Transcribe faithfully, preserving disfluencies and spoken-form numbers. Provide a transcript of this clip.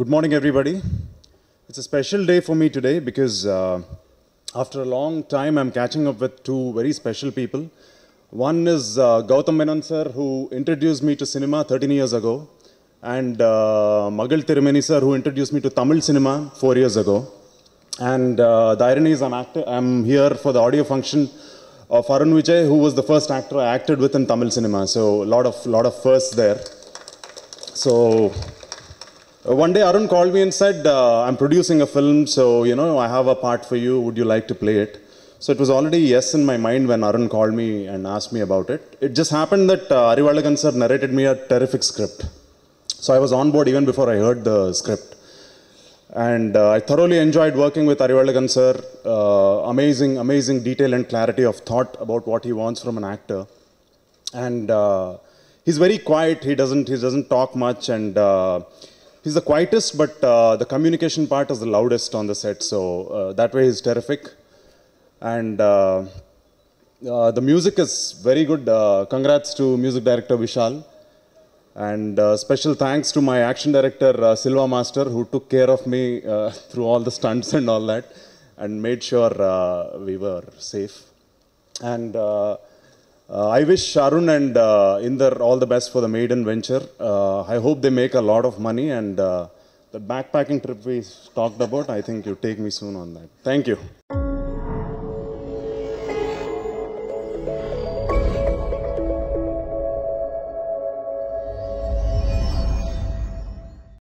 Good morning, everybody. It's a special day for me today because uh, after a long time, I'm catching up with two very special people. One is uh, Gautham Menon sir, who introduced me to cinema thirteen years ago, and uh, Magal Tirumeni sir, who introduced me to Tamil cinema four years ago. And uh, the irony is, I'm, actor, I'm here for the audio function of Arun Vijay, who was the first actor I acted with in Tamil cinema. So a lot of, lot of firsts there. So one day Arun called me and said, uh, I'm producing a film, so you know, I have a part for you, would you like to play it? So it was already yes in my mind when Arun called me and asked me about it. It just happened that uh, Arivazhagan sir narrated me a terrific script. So I was on board even before I heard the script. And uh, I thoroughly enjoyed working with Arivazhagan sir. Uh, amazing, amazing detail and clarity of thought about what he wants from an actor. And uh, he's very quiet, he doesn't, he doesn't talk much, and uh, he's the quietest, but uh, the communication part is the loudest on the set, so uh, that way he's terrific. And uh, uh, the music is very good. Uh, congrats to music director Vishal. And uh, special thanks to my action director uh, Silva Master, who took care of me uh, through all the stunts and all that, and made sure uh, we were safe. And uh, Uh, I wish Sharun and uh, Inder all the best for the maiden venture. Uh, I hope they make a lot of money, and uh, the backpacking trip we talked about, I think you take me soon on that. Thank you.